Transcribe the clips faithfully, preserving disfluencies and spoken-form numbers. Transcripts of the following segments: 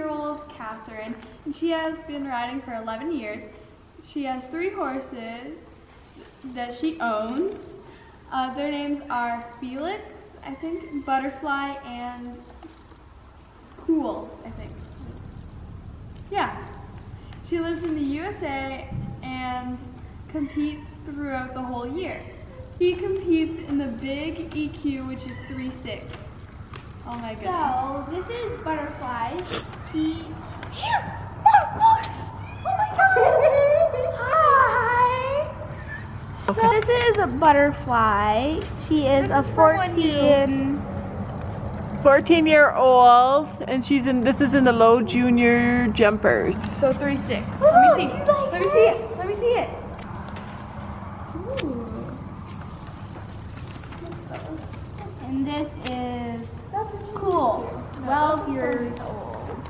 eleven year old Catherine, and she has been riding for eleven years. She has three horses that she owns. Uh, their names are Felix, I think, Butterfly, and Cool, I think. Yeah. She lives in the U S A and competes throughout the whole year. He competes in the big E Q, which is three six. Oh my goodness. So, this is Butterfly. He... Oh my god! Hi! Okay. So, this is a Butterfly. She is this a fourteen year old, and she's in, this is in the low junior jumpers. So three six. Let me see. Like Let me see it. Let me see it. Ooh. And this is That's Cool. twelve years old.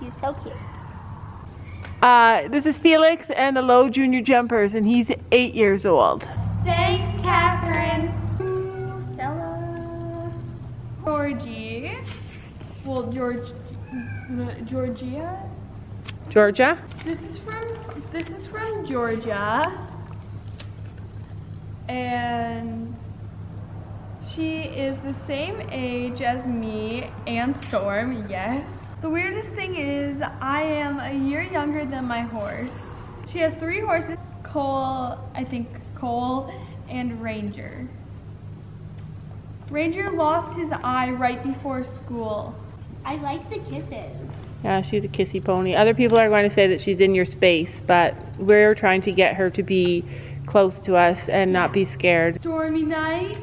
He's so cute. Uh, this is Felix and the low junior jumpers, and he's eight years old. Thanks, Catherine. Georgie, well, George, Georgia. Georgia. This is from this is from Georgia, and she is the same age as me and Storm. Yes. The weirdest thing is I am a year younger than my horse. She has three horses: Cole, I think Cole, and Ranger. Ranger lost his eye right before school. I like the kisses. Yeah, she's a kissy pony. Other people are going to say that she's in your space, but we're trying to get her to be close to us and not be scared. Stormy night.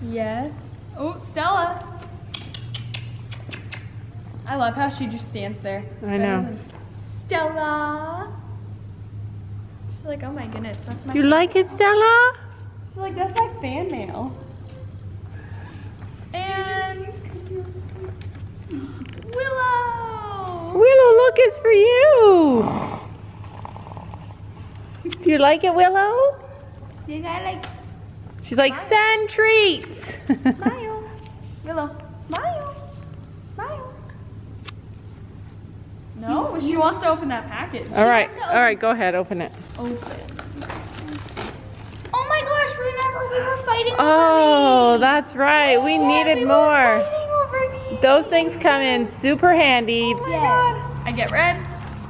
Yes. Oh, Stella. I love how she just stands there. It's I know. Stella. She's like, oh my goodness, that's my Do you fan like mail. It, Stella? She's like, that's my fan mail. And Willow! Willow, look, it's for you! Do you like it, Willow? You got like... She's smile. Like, send treats! Smile! Willow, smile! Smile! No, she wants to open that package. All right, all right, go ahead, open it. Open. Oh my gosh, remember we were fighting over Oh, these. That's right, we yeah, needed we more. Were fighting over these. Those things come in super handy. Oh my yes. gosh. I get red,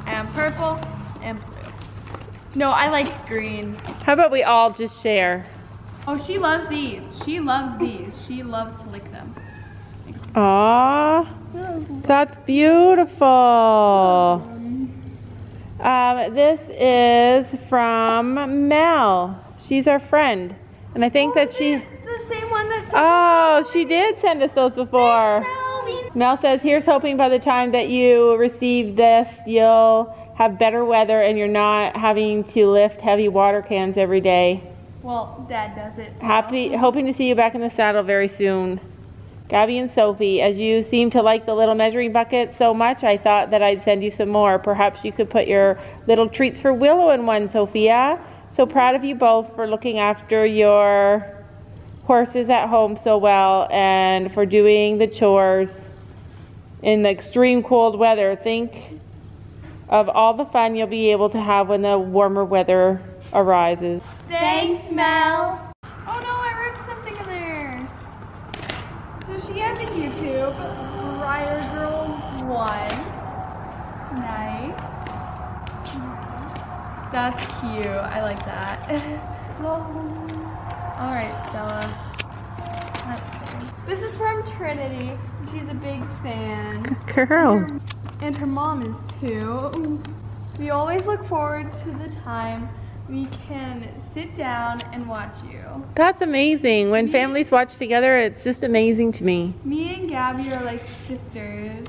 and purple, and blue. No, I like green. How about we all just share? Oh, she loves these. She loves these. She loves to lick them. Aww. That's beautiful. Um, this is from Mel. She's our friend, and I think oh, that she. The same one that. Oh, us she did send us those before. Thanks, Mel. Mel says, "Here's hoping by the time that you receive this, you'll have better weather and you're not having to lift heavy water cans every day." Well, Dad does it. So. Happy, hoping to see you back in the saddle very soon. Gabby and Sophie, as you seem to like the little measuring bucket so much, I thought that I'd send you some more. Perhaps you could put your little treats for Willow in one, Sophia. So proud of you both for looking after your horses at home so well and for doing the chores in the extreme cold weather. Think of all the fun you'll be able to have when the warmer weather arises. Thanks, Mel. She has a YouTube, Briar Girl one. Nice. Nice. That's cute. I like that. Alright, Stella. Let's see. This is from Trinity. She's a big fan. Good girl. And her, and her mom is too. We always look forward to the time we can sit down and watch you. That's amazing. When me, families watch together, it's just amazing to me. Me and Gabby are like sisters.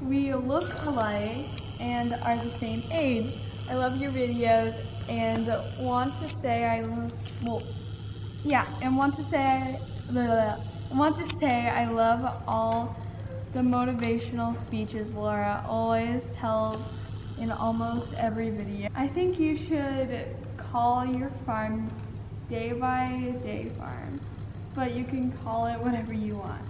We look alike and are the same age. I love your videos and want to say I well, yeah, and want to say blah, blah, blah, want to say I love all the motivational speeches Laura always tells in almost every video. I think you should call your farm Day by Day Farm, but you can call it whatever you want.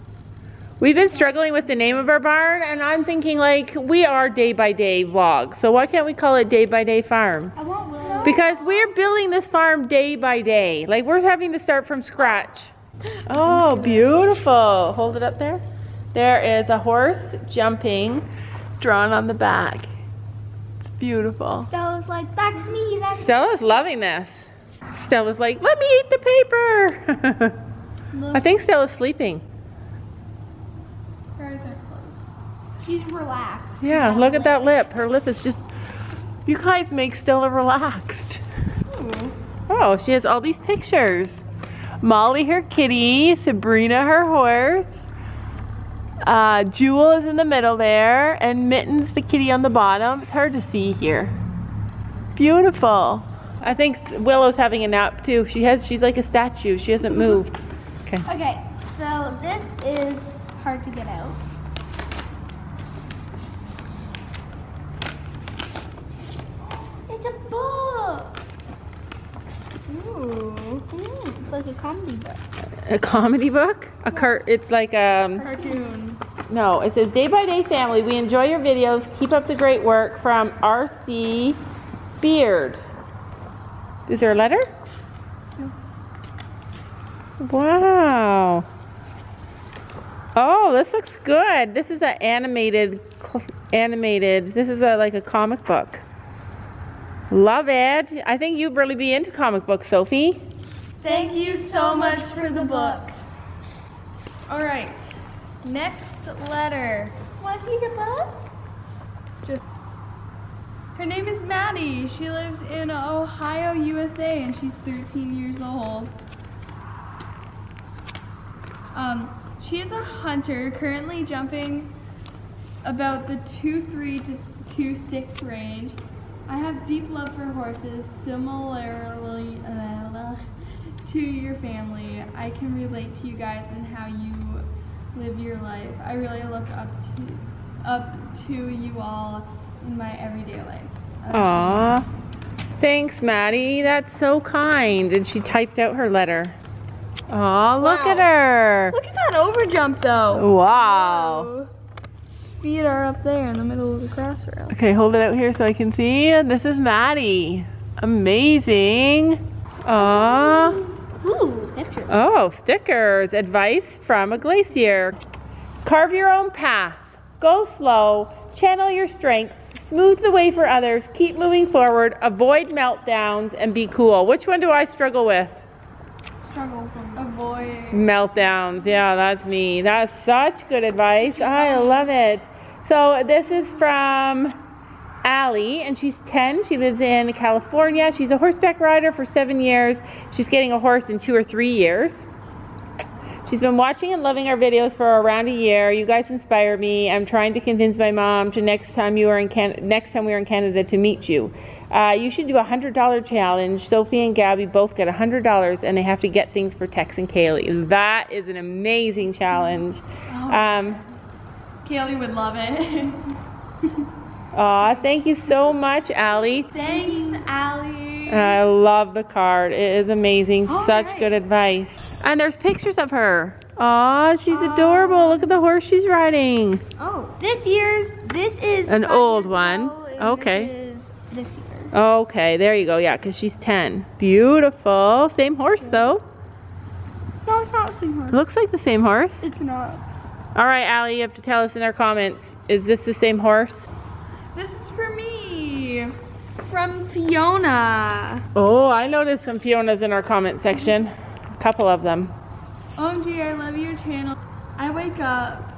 We've been struggling with the name of our barn, and I'm thinking, like, we are Day by Day Vlog, so why can't we call it Day by Day Farm? I want Willow. Because we're building this farm day by day. Like, we're having to start from scratch. Oh, beautiful. Hold it up there. There is a horse jumping, drawn on the back. It's beautiful. Stella's like, that's me, that's Stella's me. Loving this. Stella's like, let me eat the paper. I think Stella's sleeping. Her eyes are closed. She's relaxed. Yeah, Stella, look at that lip. Her lip is just, you guys make Stella relaxed. Ooh. Oh, she has all these pictures. Molly, her kitty. Sabrina, her horse. Uh, Jewel is in the middle there. And Mittens, the kitty on the bottom. It's hard to see here. Beautiful. I think Willow's having a nap too. She has, she's like a statue. She hasn't moved. Okay. Okay, so this is hard to get out. It's a book. Ooh. Ooh, it's like a comedy book. A comedy book? A cart. It's like a cartoon. No, it says Day by Day Family. We enjoy your videos. Keep up the great work from R C Beard. Is there a letter? No. Wow. Oh, this looks good. This is an animated, animated, this is a, like a comic book. Love it. I think you'd really be into comic books, Sophie. Thank you so much for the book. All right, next letter. Want to see the book? Her name is Maddie. She lives in Ohio, U S A, and she's thirteen years old. Um, she is a hunter, currently jumping about the two three to two six range. I have deep love for horses, similarly uh, to your family. I can relate to you guys and how you live your life. I really look up to, up to you all in my everyday life. Aw, thanks Maddie, that's so kind. And she typed out her letter. Aw, look wow. at her. Look at that over jump though. Wow. wow. His feet are up there in the middle of the grass rail. Okay, hold it out here so I can see. This is Maddie. Amazing. Aw. Ooh, pictures. Oh, stickers. Advice from a glacier. Carve your own path. Go slow. Channel your strength. Smooth the way for others, keep moving forward, avoid meltdowns, and be cool. Which one do I struggle with? Struggle from avoid. Meltdowns, yeah, that's me. That's such good advice. I love it. So this is from Allie, and she's ten. She lives in California. She's a horseback rider for seven years. She's getting a horse in two or three years. She's been watching and loving our videos for around a year. You guys inspire me. I'm trying to convince my mom to next time you are in Can next time we are in Canada to meet you. Uh, you should do a hundred dollar challenge. Sophie and Gabby both get a hundred dollars, and they have to get things for Tex and Kaylee. That is an amazing challenge. Oh, um, Kaylee would love it. Aw, thank you so much, Allie. Thanks, Allie. I love the card. It is amazing. All Such right. good advice. And there's pictures of her. Aw, she's uh, adorable. Look at the horse she's riding. Oh, this year's, this is an old one. Okay. This is this year. Okay, there you go. Yeah, because she's ten. Beautiful. Same horse, though. No, it's not the same horse. It looks like the same horse. It's not. All right, Allie, you have to tell us in our comments, is this the same horse? This is for me. From Fiona. Oh, I noticed some Fionas in our comment section. Couple of them. O M G, I love your channel. I wake up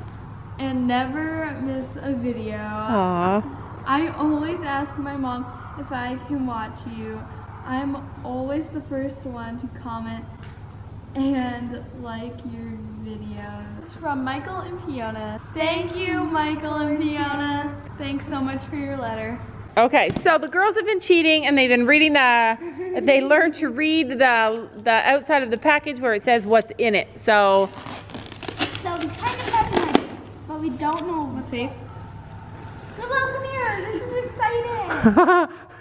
and never miss a video. Aww. I always ask my mom if I can watch you. I'm always the first one to comment and like your videos. From Michael and Fiona. Thank you, Michael and Fiona. Thanks so much for your letter. Okay, so the girls have been cheating and they've been reading the, they learned to read the the outside of the package where it says what's in it, so. So we kind of have an idea, but we don't know. Let's see. Hello, come here, this is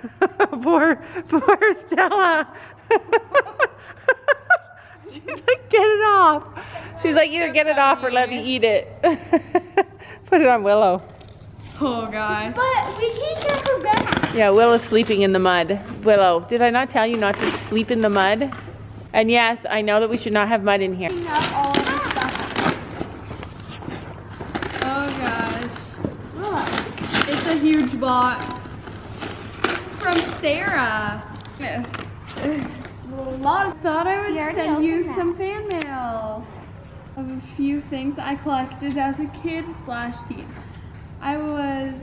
exciting. poor, poor Stella. She's like, get it off. She's like, either get it off or let me eat it. Put it on Willow. Oh gosh. But we can't get her back. Yeah, Willow's sleeping in the mud. Willow, did I not tell you not to sleep in the mud? And yes, I know that we should not have mud in here. We have all this stuff. Oh gosh. Look. It's a huge box. It's from Sarah. Yes. I thought I would send you some fan mail of a few things I collected as a kid slash teen. I was,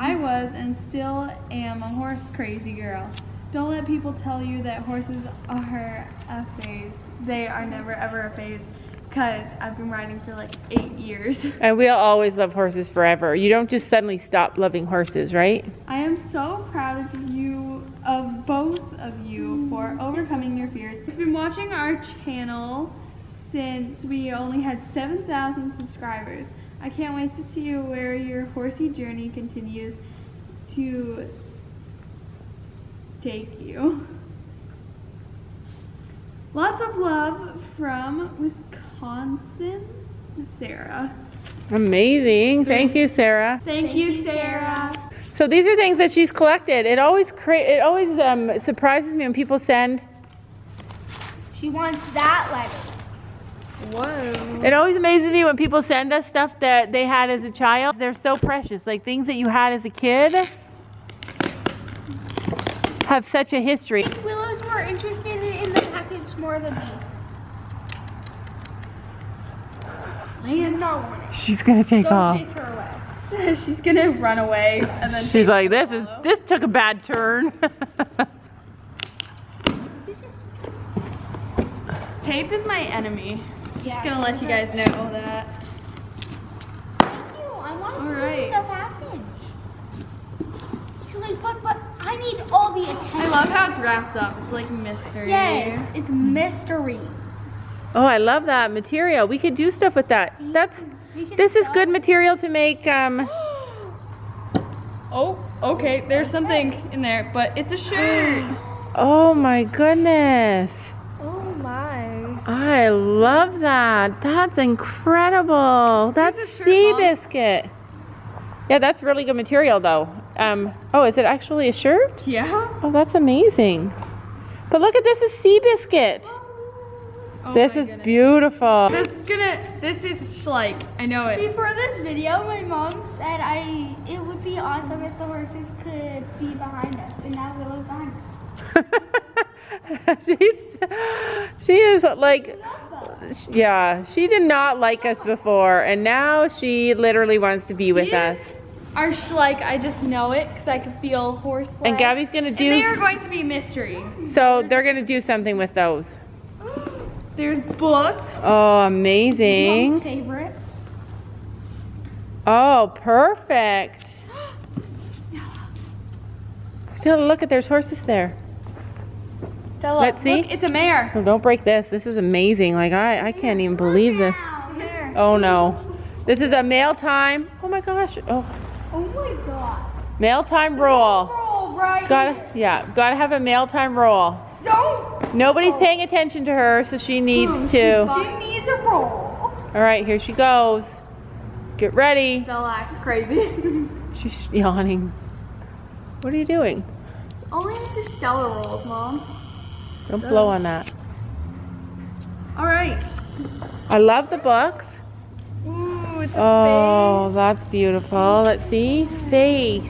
I was and still am a horse crazy girl. Don't let people tell you that horses are a phase. They are never ever a phase because I've been riding for like eight years. And we'll always love horses forever. You don't just suddenly stop loving horses, right? I am so proud of you, of both of you, for overcoming your fears. You've been watching our channel since we only had seven thousand subscribers. I can't wait to see you where your horsey journey continues to take you. Lots of love from Wisconsin, Sarah. Amazing. Thank you, Sarah. Thank, Thank you, Sarah. Sarah. So these are things that she's collected. It always cra- it always um, surprises me when people send. She wants that letter. Whoa. It always amazes me when people send us stuff that they had as a child. They're so precious. Like things that you had as a kid have such a history. Willow's more interested in the package more than me. I did not want it. She's gonna take Don't off. Chase her away. She's gonna run away and then she's like, this is this took a bad turn. Tape is my enemy. Just yeah, gonna let you guys know all that. Thank you. I want to see the package. Julie, but, but I need all the attention. I love how it's wrapped up. It's like mystery. Yes, it's mysteries. Oh, I love that material. We could do stuff with that. That's. This is good material to make. Um... oh, okay. There's something in there, but it's a shirt. Oh my goodness. I love that. That's incredible. That's Sea Biscuit. Yeah, that's really good material though. Um, oh, is it actually a shirt? Yeah. Oh, that's amazing. But look at this, is Sea Biscuit. Oh, this is goodness. Beautiful. This is gonna, this is Schleich. I know it. Before this video, my mom said I it would be awesome if the horses could be behind us, and now Willow's behind us. She's, she is like, yeah, she did not like us before, and now she literally wants to be with These us. Are like I just know it because I can feel horse. And Gabby's gonna do. And they are going to be mystery. So they're gonna do something with those. There's books. Oh, amazing. My favorite. Oh, perfect. Still, look at there's horses there. Stella. Let's see. Look, it's a mare. Oh, don't break this. This is amazing. Like I, I can't even believe this. Oh no. This is a mail time. Oh my gosh. Oh. Oh my god. Mail time roll. Roll right. Gotta yeah. Gotta have a mail time roll. Don't. Nobody's paying attention to her, so she needs Boom, to. She, she needs a roll. All right, here she goes. Get ready. Stella acts crazy. She's yawning. What are you doing? Only the Stella rolls, Mom. Don't blow on that. All right. I love the books. Ooh, it's a oh, face. That's beautiful. Let's see. Faith.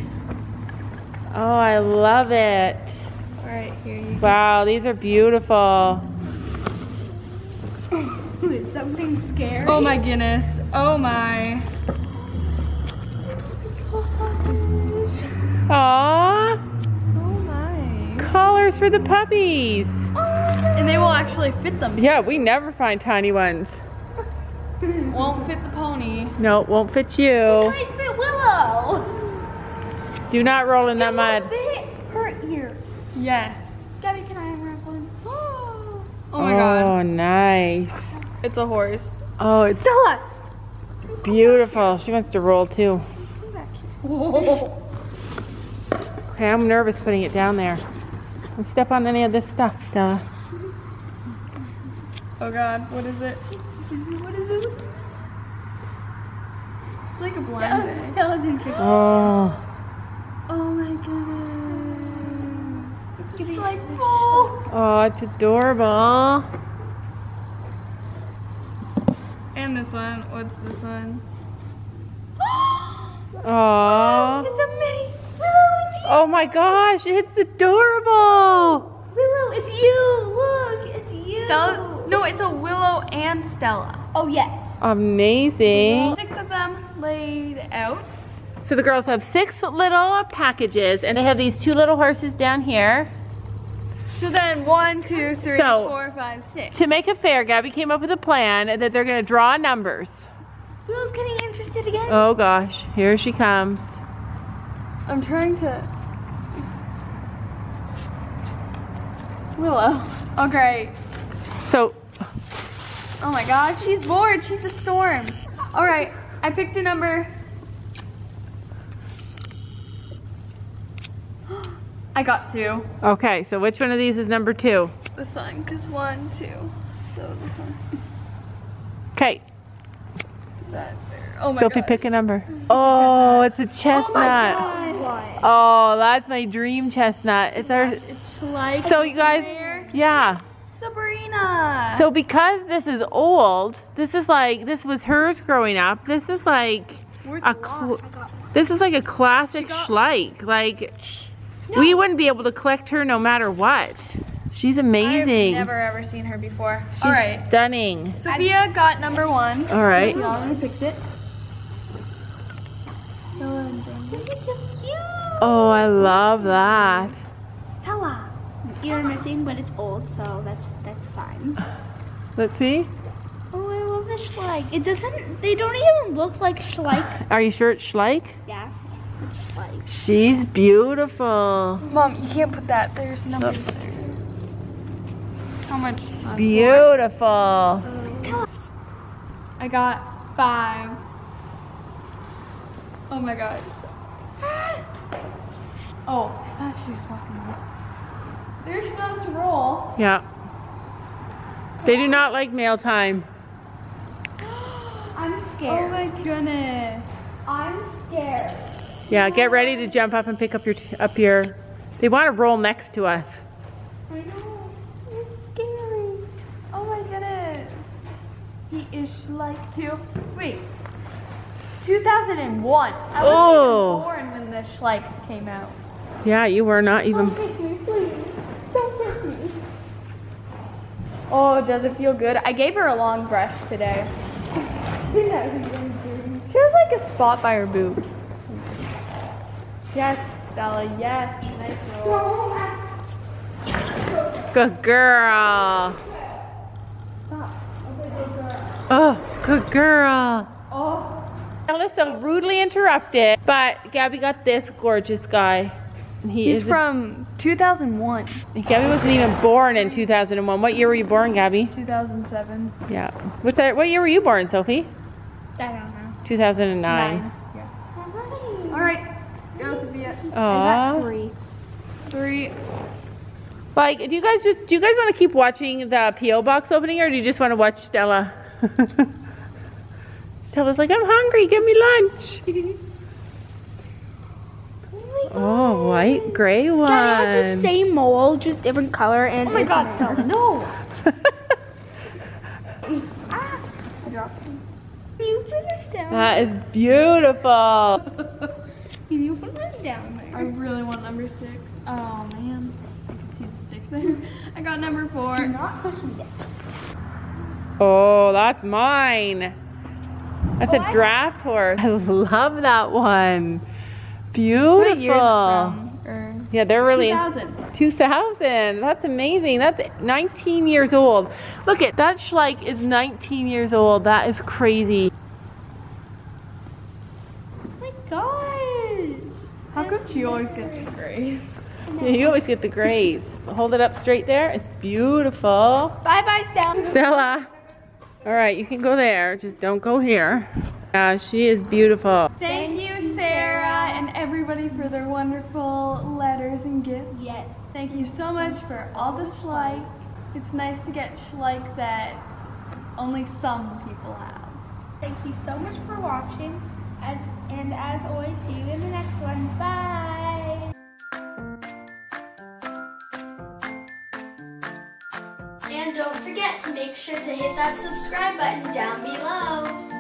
Oh, I love it. All right, here you go. Wow, these are beautiful. It's something scary. Oh my goodness. Oh my. Aww. Collars for the puppies. And they will actually fit them. Yeah, we never find tiny ones. Won't fit the pony. No, it won't fit you. It might fit Willow. Do not roll in it that mud. Fit her ear. Yes. Gabby, can I have wrap one? Oh my oh, god. Oh, nice. It's a horse. Oh, it's Stella. Beautiful. She wants to roll too. Okay, I'm nervous putting it down there. Don't step on any of this stuff, Stella. Oh god, what is it? it, what is it? It's like a blind bag. Oh, Stella's in kitchen. Oh. Oh my goodness. It's, it's like full. Oh, it's adorable. And this one. What's this one? Oh, it's a mini Willow. It's you. Oh my gosh, it's adorable. Willow, it's you. Look, it's you. Stella? No, it's a Willow and Stella. Oh yes. Amazing. Six of them laid out. So the girls have six little packages, and they have these two little horses down here. So then one, two, three, so, four, five, six. To make it fair, Gabby came up with a plan that they're gonna draw numbers. Willow's getting interested again. Oh gosh, here she comes. I'm trying to... Willow. Oh great. So... Oh my gosh, she's bored, she's a storm. All right, I picked a number. I got two. Okay, so which one of these is number two? This one, because one, two. So this one. Okay. That there. Oh my Sophie, gosh. Pick a number. Oh, it's a chestnut. It's a chestnut. Oh, oh, that's my dream chestnut. It's oh our. Gosh, it's Schleich. So you guys, there. Yeah. Sabrina. So because this is old, this is like this was hers growing up. This is like Where's a. Cl this is like a classic Schleich, like. No. We wouldn't be able to collect her no matter what. She's amazing. I've never ever seen her before. She's All right. stunning. Sophia got number one. All right. Y'all picked it. This is so cute. Oh, I love that. Stella. You're missing, but it's old, so that's that's fine. Let's see. Oh, I love the Schleich. It doesn't. They don't even look like Schleich. Are you sure it's Schleich? Yeah. Like. She's beautiful. Mom, you can't put that. There's numbers oh. there. How much? Beautiful. Uh, I got five. Oh my gosh. Oh, I thought she was walking away. They're supposed to roll. Yeah. They do not like mail time. I'm scared. Oh my goodness. I'm scared. Yeah, get ready to jump up and pick up your, up your, they want to roll next to us. I know, it's scary. Oh my goodness. He is Schleich too. Wait, two thousand one. I was born when the Schleich came out. Yeah, you were not even. Don't take me, please. Don't take me. Oh, does it feel good? I gave her a long brush today. She has like a spot by her boobs. Yes, Stella, yes, nice roll. Good girl. Stop. Oh, good girl. Oh. Stella so rudely interrupted, but Gabby got this gorgeous guy. And he He's from two thousand one. Gabby wasn't even born in two thousand one. What year were you born, Gabby? two thousand seven. Yeah. What's that? What year were you born, Sophie? I don't know. two thousand nine. Nine. Yeah. All right. I got three. Three. Like, do you guys just do you guys want to keep watching the P O box opening, or do you just want to watch Stella? Stella's like, I'm hungry. Give me lunch. Oh, oh, white gray one. Daddy has the same mole, just different color. And oh my God, Stella, no! Ah, I dropped him. You put it down. That is beautiful. You put them down there. I really want number six. Oh man, I can see the six there. I got number four. Do not push me down. Oh, that's mine. That's oh, a draft I horse. I love that one. Beautiful. What year's it from? Or yeah, they're really two thousand. two thousand. That's amazing. That's nineteen years old. Look at that Schleich is nineteen years old. That is crazy. How come she always gets the grays? Yeah, you always get the grays. Hold it up straight there. It's beautiful. Bye-bye, Stella. Stella. All right, you can go there. Just don't go here. Yeah, she is beautiful. Thank you, Sarah, and everybody for their wonderful letters and gifts. Yes. Thank you so much for all the Schleich. It's nice to get Schleich that only some people have. Thank you so much for watching. As, and as always, see you in the next one. Bye! And don't forget to make sure to hit that subscribe button down below.